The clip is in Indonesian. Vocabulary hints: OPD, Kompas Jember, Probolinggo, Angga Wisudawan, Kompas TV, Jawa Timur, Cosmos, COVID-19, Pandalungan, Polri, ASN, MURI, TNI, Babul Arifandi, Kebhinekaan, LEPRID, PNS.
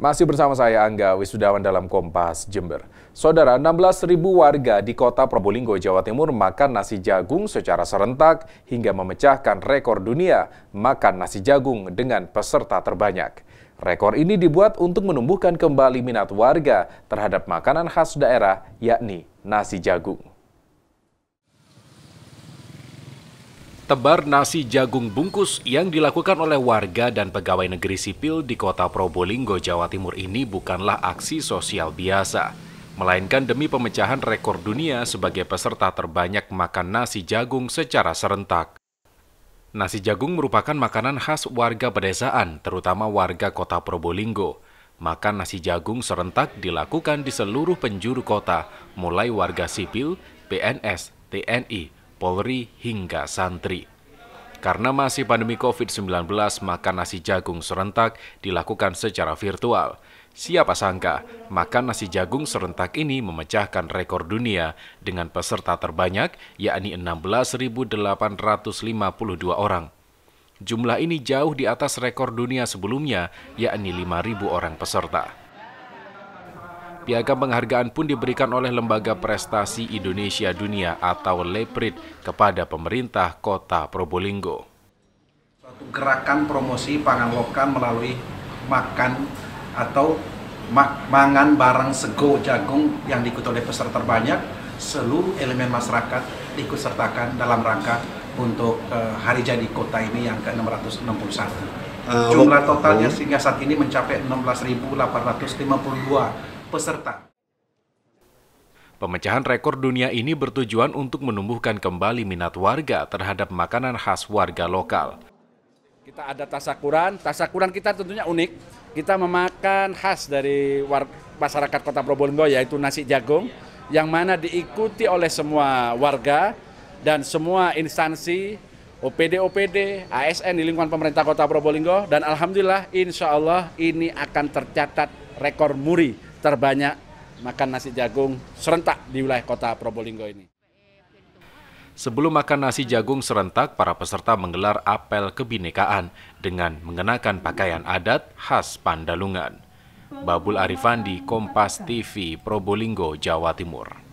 Masih bersama saya Angga Wisudawan dalam Kompas Jember. Saudara, 16.000 warga di kota Probolinggo, Jawa Timur makan nasi jagung secara serentak hingga memecahkan rekor dunia makan nasi jagung dengan peserta terbanyak. Rekor ini dibuat untuk menumbuhkan kembali minat warga terhadap makanan khas daerah, yakni nasi jagung. Tebar nasi jagung bungkus yang dilakukan oleh warga dan pegawai negeri sipil di kota Probolinggo, Jawa Timur ini bukanlah aksi sosial biasa, melainkan demi pemecahan rekor dunia sebagai peserta terbanyak makan nasi jagung secara serentak. Nasi jagung merupakan makanan khas warga pedesaan, terutama warga kota Probolinggo. Makan nasi jagung serentak dilakukan di seluruh penjuru kota, mulai warga sipil, PNS, TNI, Polri hingga santri. Karena masih pandemi COVID-19, maka nasi jagung serentak dilakukan secara virtual. Siapa sangka, makan nasi jagung serentak ini memecahkan rekor dunia dengan peserta terbanyak, yakni 16.852 orang. Jumlah ini jauh di atas rekor dunia sebelumnya, yakni 5.000 orang peserta. Piagam penghargaan pun diberikan oleh Lembaga Prestasi Indonesia Dunia atau LEPRID kepada pemerintah kota Probolinggo. Suatu gerakan promosi pangan lokal melalui makan atau mangan barang sego jagung yang diikuti oleh peserta terbanyak, seluruh elemen masyarakat diikutsertakan dalam rangka untuk hari jadi kota ini yang ke-661. Jumlah totalnya sehingga saat ini mencapai 16.852. peserta. Pemecahan rekor dunia ini bertujuan untuk menumbuhkan kembali minat warga terhadap makanan khas warga lokal. Kita ada tasakuran kita tentunya unik. Kita memakan khas dari masyarakat kota Probolinggo, yaitu nasi jagung, yang mana diikuti oleh semua warga dan semua instansi, OPD, ASN di lingkungan pemerintah kota Probolinggo, dan alhamdulillah insya Allah ini akan tercatat rekor MURI terbanyak makan nasi jagung serentak di wilayah kota Probolinggo ini. Sebelum makan nasi jagung serentak, para peserta menggelar apel kebinekaan dengan mengenakan pakaian adat khas Pandalungan. Babul Arifandi, Kompas TV, Probolinggo, Jawa Timur.